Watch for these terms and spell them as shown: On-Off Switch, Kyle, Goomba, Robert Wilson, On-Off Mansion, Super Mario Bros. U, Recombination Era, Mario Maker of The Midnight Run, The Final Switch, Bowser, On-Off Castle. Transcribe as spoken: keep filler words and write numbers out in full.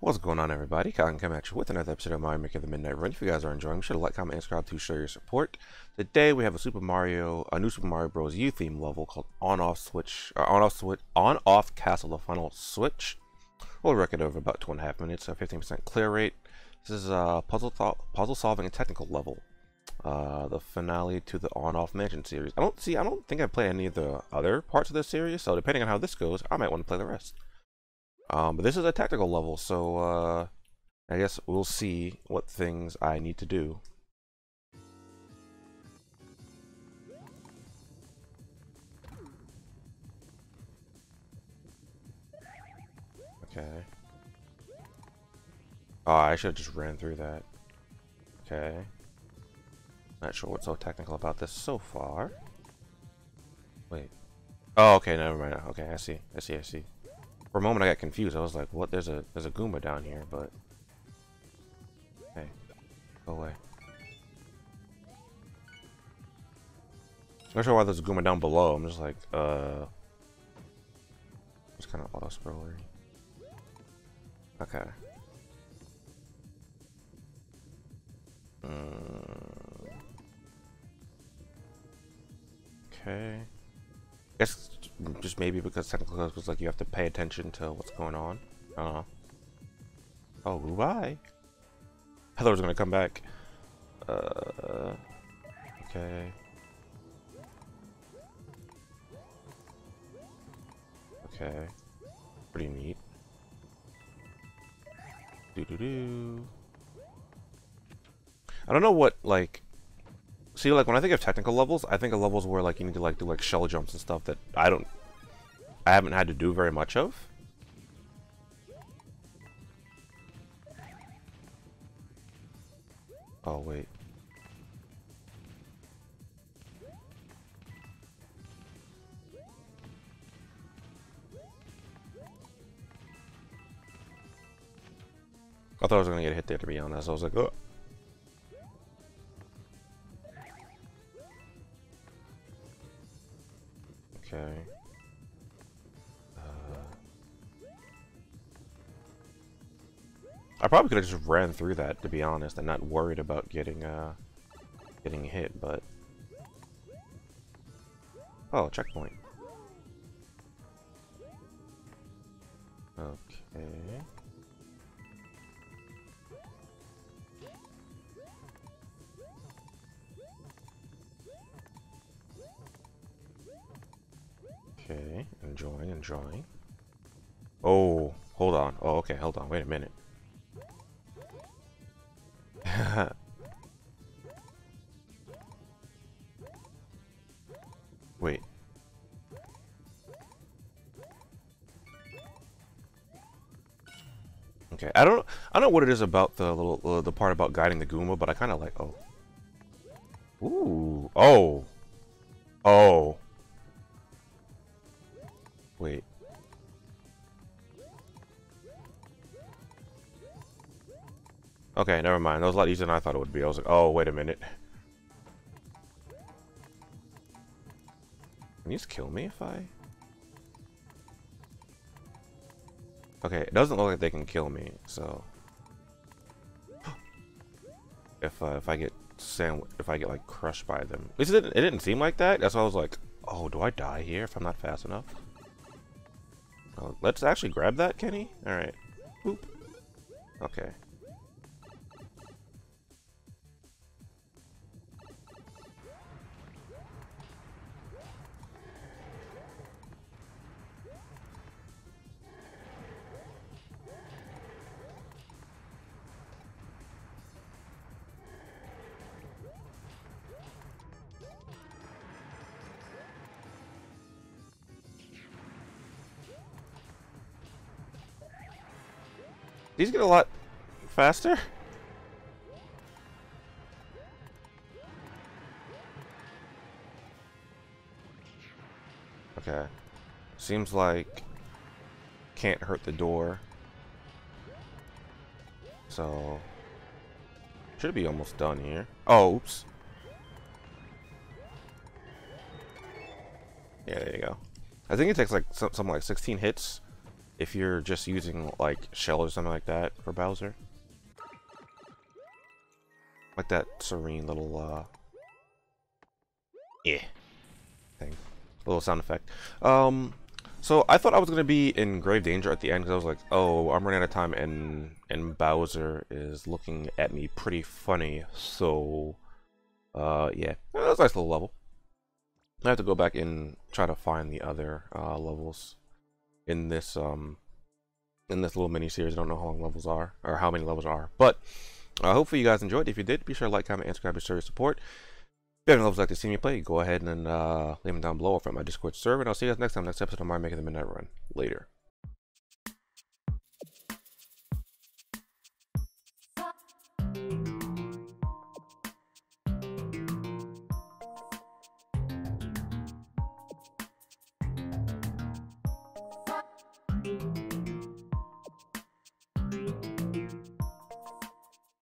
What's going on, everybody? Kyle can come at you with another episode of Mario Maker of The Midnight Run. If you guys are enjoying, be sure to like, comment, and subscribe to show your support. Today we have a Super Mario, a new Super Mario Bros. U theme level called On-Off Switch, or On-Off Switch, On-Off Castle, the final switch. We'll record over about two and a half minutes, a fifteen percent clear rate. This is a puzzle puzzle solving and technical level, uh, the finale to the On-Off Mansion series. I don't see, I don't think I played any of the other parts of this series, so depending on how this goes, I might want to play the rest. Um, but this is a tactical level, so uh, I guess we'll see what things I need to do. Okay. Oh, I should have just ran through that. Okay. Not sure what's so technical about this so far. Wait. Oh, okay, never mind. Okay, I see. I see, I see. For a moment I got confused. I was like, what? There's a there's a Goomba down here, but hey, go away. I'm not sure why there's a Goomba down below. I'm just like, uh it's kinda auto scrollery. Okay. Um, okay. I guess just maybe because technical was like you have to pay attention to what's going on. I don't know. Oh, goodbye. I thought it was gonna come back. Uh, okay. Okay. Pretty neat. Do do do. I don't know what, like. See, like, when I think of technical levels, I think of levels where, like, you need to, like, do, like, shell jumps and stuff that I don't... I haven't had to do very much of. Oh, wait. I thought I was gonna get hit there, to be honest. I was like, oh. Okay. Uh, I probably could have just ran through that, to be honest, and not worried about getting uh getting hit, but oh, checkpoint. Okay. Okay, enjoying, enjoying. Oh, hold on. Oh, okay, hold on. Wait a minute. Wait. Okay, I don't. I don't know what it is about the little uh, the part about guiding the Goomba, but I kind of like. Oh. Ooh. Oh. Oh. Wait. Okay, never mind. That was a lot easier than I thought it would be. I was like, oh, wait a minute. Can you just kill me if I... Okay, it doesn't look like they can kill me, so... if, uh, if I get sand- if I get, like, crushed by them. At least it didn't, it didn't seem like that. That's why I was like, oh, do I die here if I'm not fast enough? Oh, let's actually grab that, Kenny. All right. Boop. Okay. These get a lot faster. Okay. Seems like can't hurt the door. So should be almost done here. Oh, oops. Yeah, there you go. I think it takes like something like sixteen hits if you're just using like shell or something like that for Bowser. Like that serene little uh yeah thing, little sound effect. Um, so I thought I was gonna be in grave danger at the end because I was like, oh, I'm running out of time, and and Bowser is looking at me pretty funny. So, uh, yeah, well, that was a nice little level. I have to go back and try to find the other uh, levels in this um in this little mini series. I don't know how long levels are or how many levels are, but. Uh, hopefully you guys enjoyed. If you did, be sure to like, comment, and subscribe to show your support. If you have any levels you'd like to see me play, go ahead and uh, leave them down below or from my Discord server. And I'll see you guys next time, next episode of Mario Maker of The Midnight Run. Later.